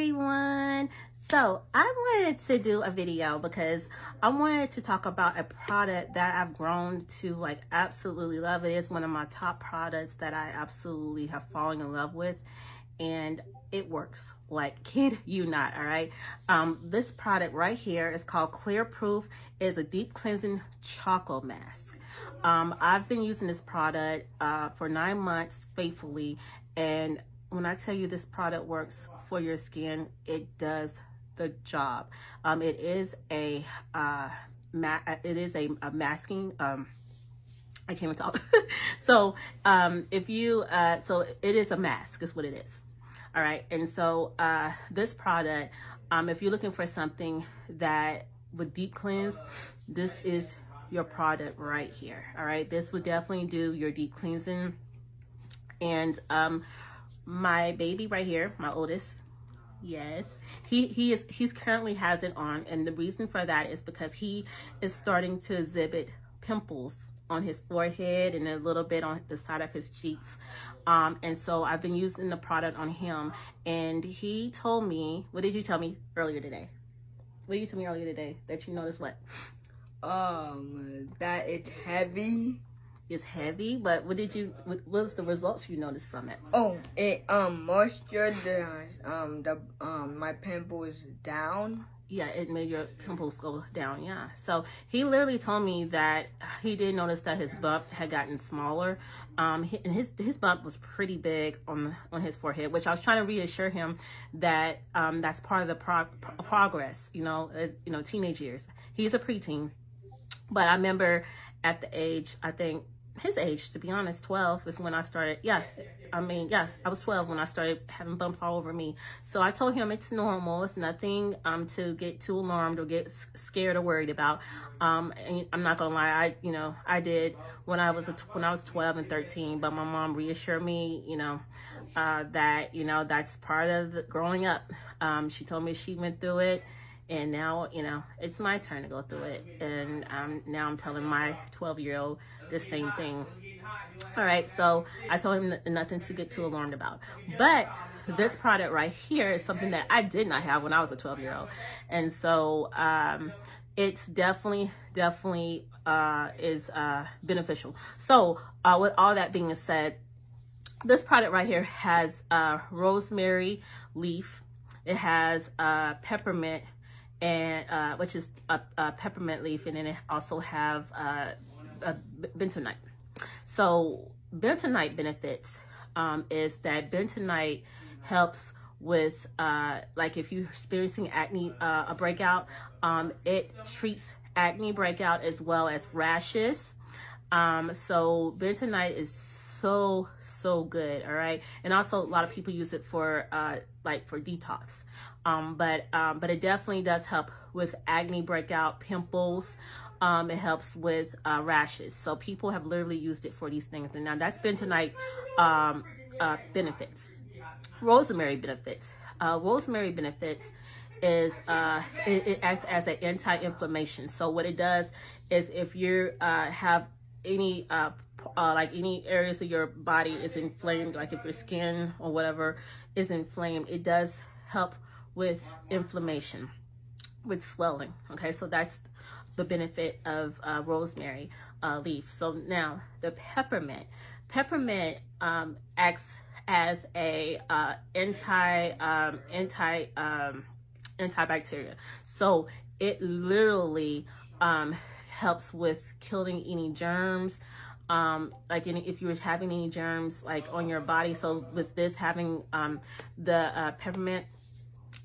everyone. So I wanted to do a video because I wanted to talk about a product that I've grown to like absolutely love. It is one of my top products that I absolutely have fallen in love with, and it works, like, kid you not. All right, this product right here is called Clear Proof. It is a deep cleansing charcoal mask. I've been using this product for 9 months faithfully, and when I tell you this product works for your skin, it does the job. It is a masking. I can't even talk. So if you so it is a mask, is what it is. All right, and so this product, if you're looking for something that would deep cleanse, this is your product right here. All right, this would definitely do your deep cleansing. And my baby right here, my oldest, yes, he's currently has it on, and the reason for that is because he is starting to exhibit pimples on his forehead and a little bit on the side of his cheeks. And so I've been using the product on him, and he told me, what did you tell me earlier today? What did you tell me earlier today that you noticed? What? That it's heavy. It's heavy, but what did you, what was the results you noticed from it? Oh, it moisturized my pimples down. Yeah, it made your pimples go down, yeah. So he literally told me that he did notice that his bump had gotten smaller. And his bump was pretty big on his forehead, which I was trying to reassure him that that's part of the progress, you know, as, you know, teenage years. He's a preteen, but I remember at the age, I think, his age, to be honest, 12 is when I started. Yeah, I mean, yeah, I was 12 when I started having bumps all over me. So I told him it's normal. It's nothing to get too alarmed or get scared or worried about. And I'm not gonna lie, I did when I was 12 and 13. But my mom reassured me, that that's part of the growing up. She told me she went through it. And now, it's my turn to go through it. And now I'm telling my 12-year-old the same thing. All right, so I told him nothing to get too alarmed about. But this product right here is something that I did not have when I was a 12-year-old. And so it's definitely is beneficial. So with all that being said, this product right here has rosemary leaf. It has peppermint, and which is a peppermint leaf, and then it also have a bentonite. So bentonite benefits is that bentonite helps with like if you're experiencing acne, a breakout, it treats acne breakout as well as rashes. So bentonite is so good. All right, and also a lot of people use it for like for detox, but it definitely does help with acne breakout, pimples. It helps with rashes. So people have literally used it for these things, and now that's bentonite benefits. Rosemary benefits. Rosemary benefits is it acts as an anti-inflammation. So what it does is if you have any like any areas of your body is inflamed, like if your skin or whatever is inflamed, it does help with inflammation, with swelling. Okay, so that's the benefit of rosemary leaf. So now the peppermint. Peppermint acts as a antibacterial. So it literally helps with killing any germs. Like if you were having any germs like on your body, so with this having the peppermint,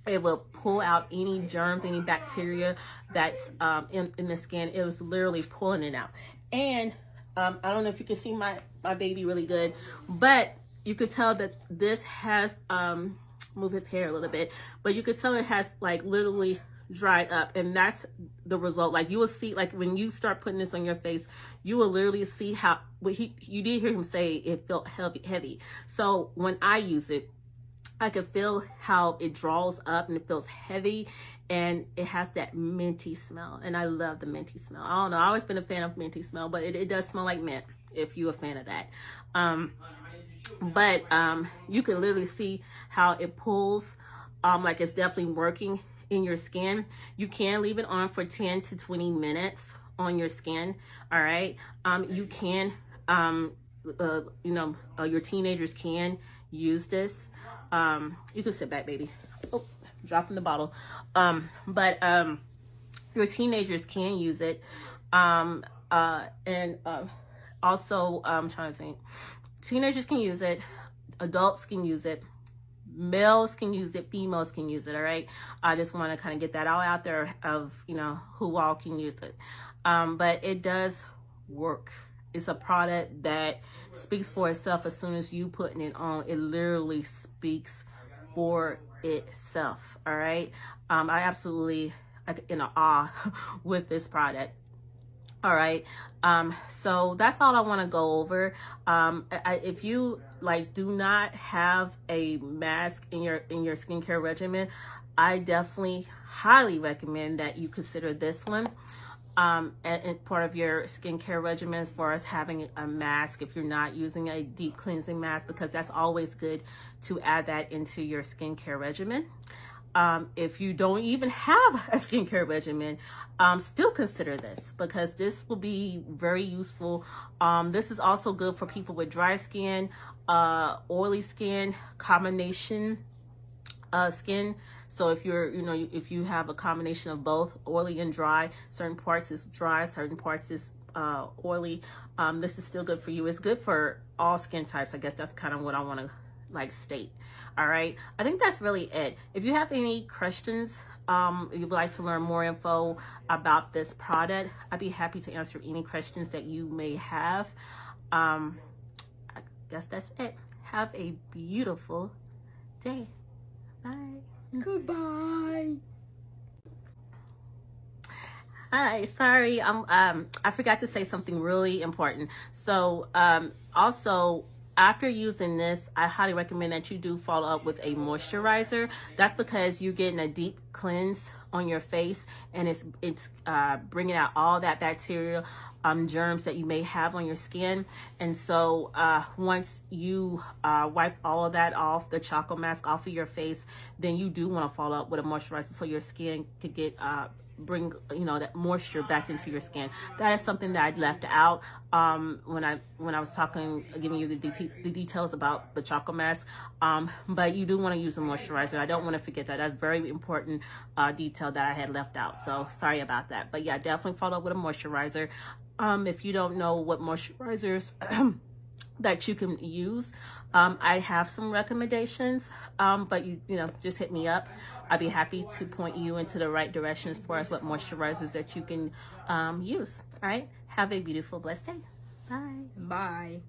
it will pull out any germs, any bacteria that's in the skin. It was literally pulling it out. And I don't know if you can see my baby really good, but you could tell that this has move his hair a little bit, but you could tell it has like literally dried up, and that's the result. Like you will see, like when you start putting this on your face, you will literally see how you did hear him say it felt heavy. So when I use it, I could feel how it draws up and it feels heavy, and it has that minty smell, and I love the minty smell. I don't know, I've always been a fan of minty smell, but it does smell like mint if you're a fan of that. But you can literally see how it pulls like it's definitely working in your skin. You can leave it on for 10 to 20 minutes on your skin. All right. You can, you know, your teenagers can use this. You can sit back, baby. Oh, dropping the bottle. Your teenagers can use it. Also, I'm trying to think, teenagers can use it. Adults can use it. Males can use it, females can use it, all right? I just want to kind of get that all out there of, you know, who all can use it. But it does work. It's a product that speaks for itself as soon as you putting it on. It literally speaks for itself, all right? I absolutely, like, in awe with this product. All right. So that's all I want to go over. If you like do not have a mask in your skincare regimen, I definitely highly recommend that you consider this one and part of your skincare regimen as far as having a mask if you're not using a deep cleansing mask, because that's always good to add that into your skincare regimen. If you don't even have a skincare regimen, still consider this, because this will be very useful. This is also good for people with dry skin, oily skin, combination skin. So if you're, you know, if you have a combination of both oily and dry, certain parts is dry, certain parts is oily. This is still good for you. It's good for all skin types. I guess that's kind of what I want to like state. All right. I think that's really it. If you have any questions, you'd like to learn more info about this product, I'd be happy to answer any questions that you may have. I guess that's it. Have a beautiful day. Bye. Goodbye. All right, sorry. I forgot to say something really important. So, also, after using this, I highly recommend that you do follow up with a moisturizer. That's because you're getting a deep cleanse on your face, and it's bringing out all that bacteria, germs that you may have on your skin. And so once you wipe all of that off, the charcoal mask off of your face, then you do want to follow up with a moisturizer so your skin could get bring, you know, that moisture back into your skin. That is something that I left out when I was talking, giving you the details about the charcoal mask. But you do want to use a moisturizer. I don't want to forget that. That's very important detail that I had left out. So sorry about that. But yeah, definitely follow up with a moisturizer. If you don't know what moisturizers that you can use, I have some recommendations, but you know, just hit me up. I'd be happy to point you into the right direction as far as what moisturizers that you can use. All right, have a beautiful, blessed day. Bye. Bye.